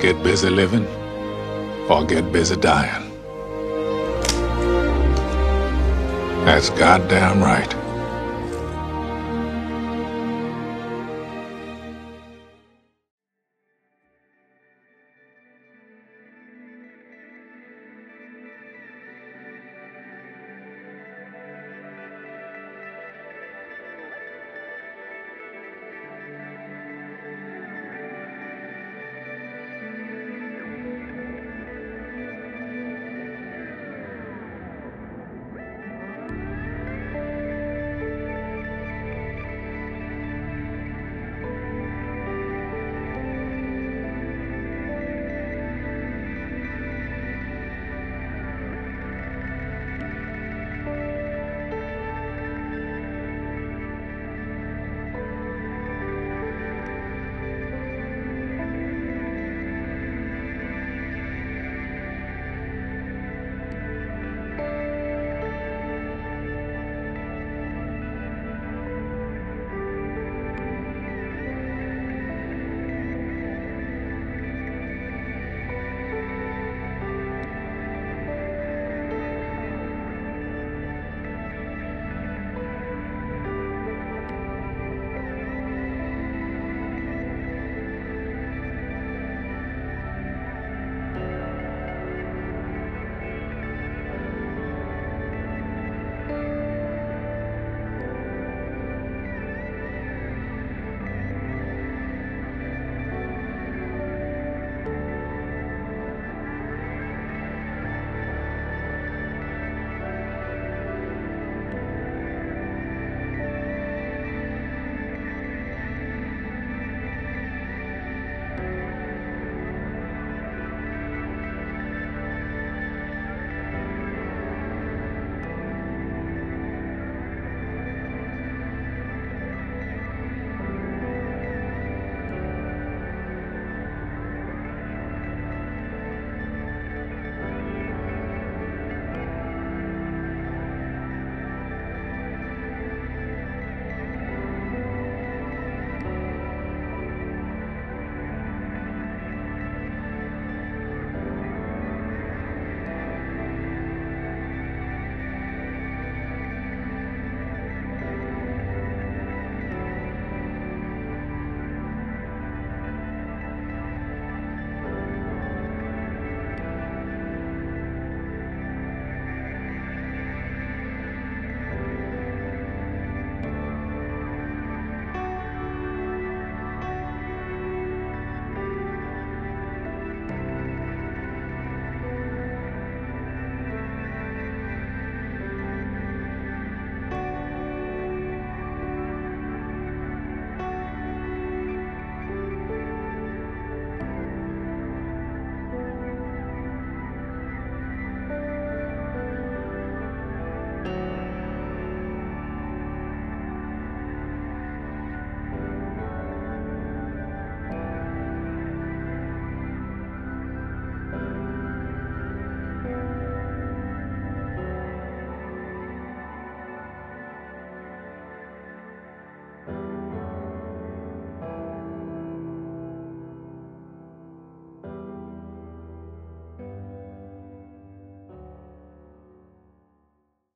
Get busy living or get busy dying. That's goddamn right.